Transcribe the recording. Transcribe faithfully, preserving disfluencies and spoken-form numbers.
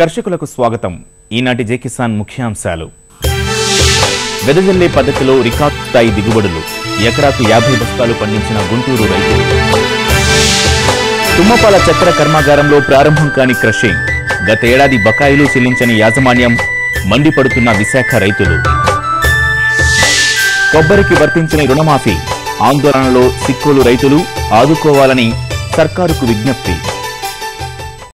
కర్షకులకు స్వాగతం ఈనాటి జై కిసాన్ ముఖ్యాంశాలు వెదజల్లే పద్ధతిలో రికార్డు స్థాయి దిగుబడులు ఎకరాకు యాభై బస్తాలు పండించిన గుంటూరు రైతులు తుమ్మపాల చక్కెర కర్మాగారంలో ప్రారంభం కాని క్రషింగ్ గత ఏడాది బకాయిలు చెల్లించని యాజమాన్యం మండిపడుతున్న విశాఖ రైతులు కొబ్బరికి వర్తించని రుణమాఫీ ఆందోళనలో సిక్కులు రైతులు ఆదుకోవాలని సర్కారుకు విజ్ఞప్తి।